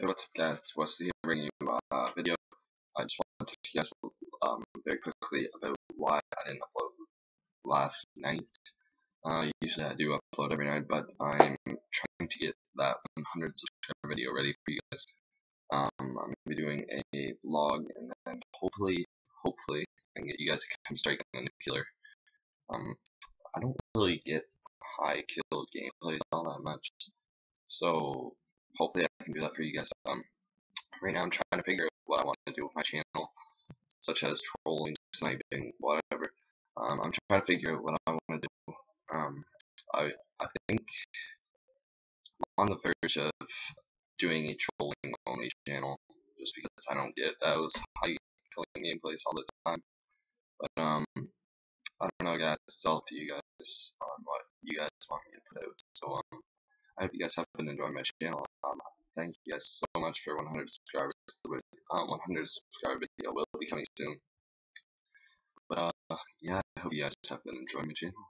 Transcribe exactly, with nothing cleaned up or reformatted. Hey, what's up guys, Wesley bringing you a uh, video. I just want to teach you guys um, very quickly about why I didn't upload last night. Uh, usually I do upload every night, but I'm trying to get that one hundred subscriber video ready for you guys. Um, I'm going to be doing a vlog, and then hopefully, hopefully, I can get you guys to come strike on the new killer. Um, I don't really get high kill gameplays all that much, so hopefully I can do that for you guys. Um, right now I'm trying to figure out what I want to do with my channel, such as trolling, sniping, whatever. Um, I'm trying to figure out what I want to do. Um, I I think I'm on the verge of doing a trolling only channel, just because I don't get those high killing gameplays all the time. But um, I don't know, guys. It's all up to you guys on what you guys want me to put out. So um. I hope you guys have been enjoying my channel. Um, thank you guys so much for one hundred subscribers. The um, one hundred subscriber video will be coming soon. But uh, yeah, I hope you guys have been enjoying my channel.